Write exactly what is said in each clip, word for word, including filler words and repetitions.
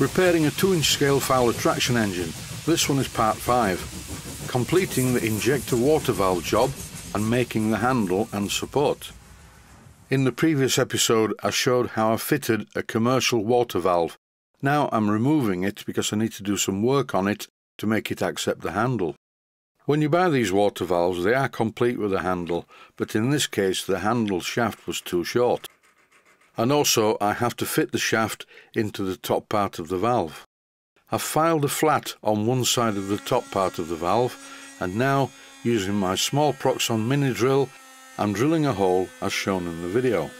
Repairing a two inch scale Fowler traction engine, this one is part five. Completing the injector water valve job and making the handle and support. In the previous episode I showed how I fitted a commercial water valve. Now I'm removing it because I need to do some work on it to make it accept the handle. When you buy these water valves they are complete with a handle, but in this case the handle shaft was too short. And also I have to fit the shaft into the top part of the valve. I've filed a flat on one side of the top part of the valve, and now using my small Proxxon mini drill I'm drilling a hole as shown in the video.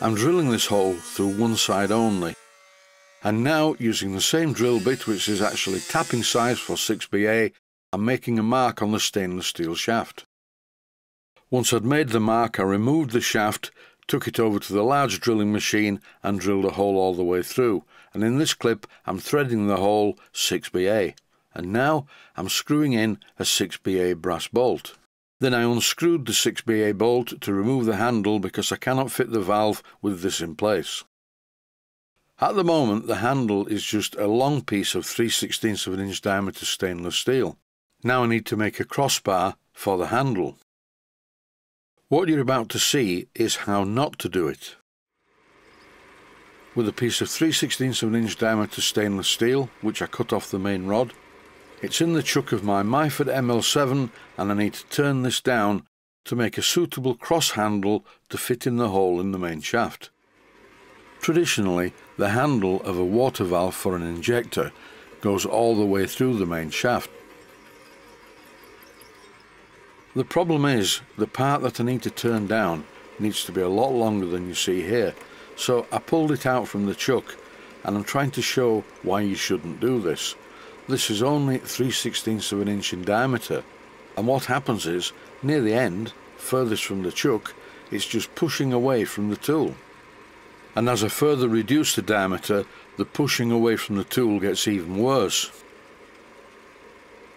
I'm drilling this hole through one side only. And now using the same drill bit, which is actually tapping size for six B A, I'm making a mark on the stainless steel shaft. Once I'd made the mark I removed the shaft, took it over to the large drilling machine and drilled a hole all the way through, and in this clip I'm threading the hole six B A, and now I'm screwing in a six B A brass bolt. Then I unscrewed the six B A bolt to remove the handle because I cannot fit the valve with this in place. At the moment the handle is just a long piece of three sixteenths of an inch diameter stainless steel. Now I need to make a crossbar for the handle. What you're about to see is how not to do it. With a piece of three sixteenths of an inch diameter stainless steel, which I cut off the main rod, it's in the chuck of my Myford M L seven, and I need to turn this down to make a suitable cross handle to fit in the hole in the main shaft. Traditionally, the handle of a water valve for an injector goes all the way through the main shaft. The problem is, the part that I need to turn down needs to be a lot longer than you see here, so I pulled it out from the chuck, and I'm trying to show why you shouldn't do this. This is only three sixteenths of an inch in diameter, and what happens is, near the end, furthest from the chuck, it's just pushing away from the tool. And as I further reduce the diameter, the pushing away from the tool gets even worse.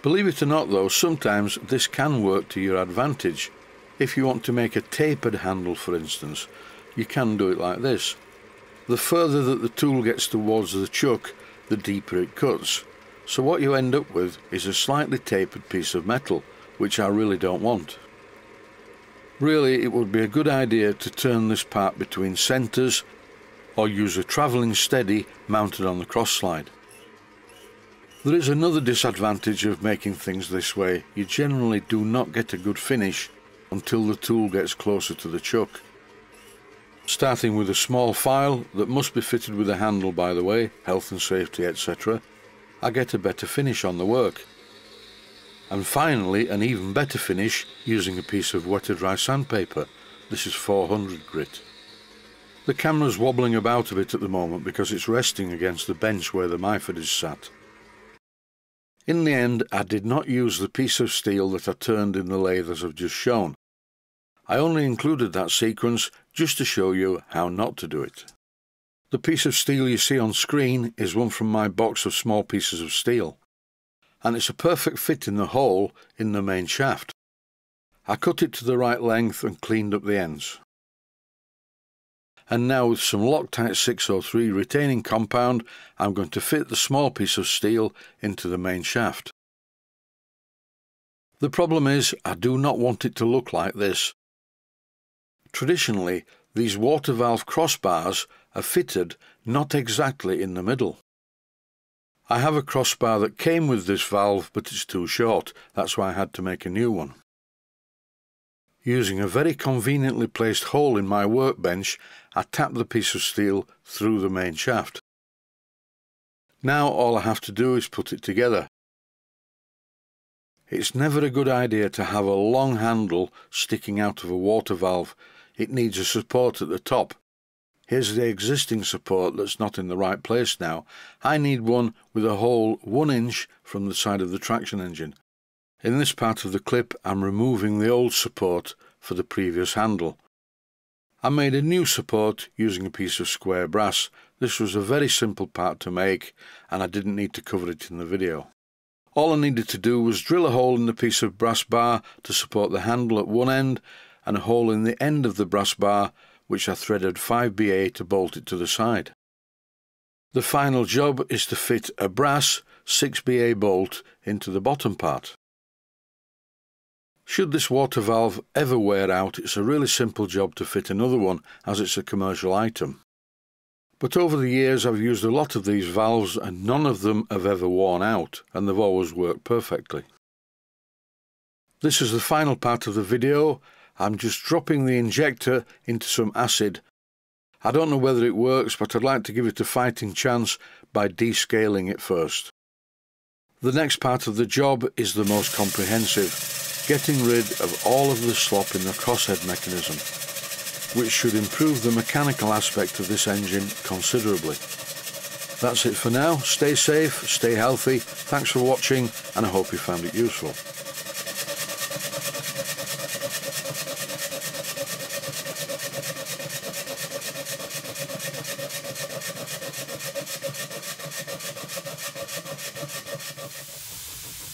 Believe it or not though, sometimes this can work to your advantage. If you want to make a tapered handle for instance, you can do it like this. The further that the tool gets towards the chuck, the deeper it cuts. So what you end up with is a slightly tapered piece of metal, which I really don't want. Really it would be a good idea to turn this part between centres or use a travelling steady mounted on the cross slide. There is another disadvantage of making things this way. You generally do not get a good finish until the tool gets closer to the chuck. Starting with a small file that must be fitted with a handle, by the way, health and safety et cetera, I get a better finish on the work. And finally an even better finish using a piece of wet or dry sandpaper. This is four hundred grit. The camera's wobbling about a bit at the moment because it's resting against the bench where the Myford is sat. In the end, I did not use the piece of steel that I turned in the lathe as I've just shown. I only included that sequence just to show you how not to do it. The piece of steel you see on screen is one from my box of small pieces of steel, and it's a perfect fit in the hole in the main shaft. I cut it to the right length and cleaned up the ends. And now with some Loctite six oh three retaining compound, I'm going to fit the small piece of steel into the main shaft. The problem is, I do not want it to look like this. Traditionally, these water valve crossbars are fitted not exactly in the middle. I have a crossbar that came with this valve, but it's too short, that's why I had to make a new one. Using a very conveniently placed hole in my workbench, I tap the piece of steel through the main shaft. Now all I have to do is put it together. It's never a good idea to have a long handle sticking out of a water valve. It needs a support at the top. Here's the existing support that's not in the right place now. I need one with a hole one inch from the side of the traction engine. In this part of the clip I'm removing the old support for the previous handle. I made a new support using a piece of square brass. This was a very simple part to make and I didn't need to cover it in the video. All I needed to do was drill a hole in the piece of brass bar to support the handle at one end and a hole in the end of the brass bar, which I threaded five B A to bolt it to the side. The final job is to fit a brass six B A bolt into the bottom part. Should this water valve ever wear out, it's a really simple job to fit another one, as it's a commercial item. But over the years I've used a lot of these valves and none of them have ever worn out, and they've always worked perfectly. This is the final part of the video. I'm just dropping the injector into some acid. I don't know whether it works, but I'd like to give it a fighting chance by descaling it first. The next part of the job is the most comprehensive. Getting rid of all of the slop in the crosshead mechanism, which should improve the mechanical aspect of this engine considerably. That's it for now. Stay safe, stay healthy, thanks for watching, and I hope you found it useful.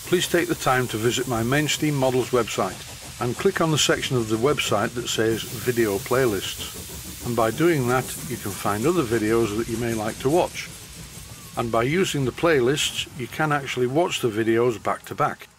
Please take the time to visit my Mainstream Models website and click on the section of the website that says Video Playlists. And by doing that, you can find other videos that you may like to watch. And by using the playlists, you can actually watch the videos back to back.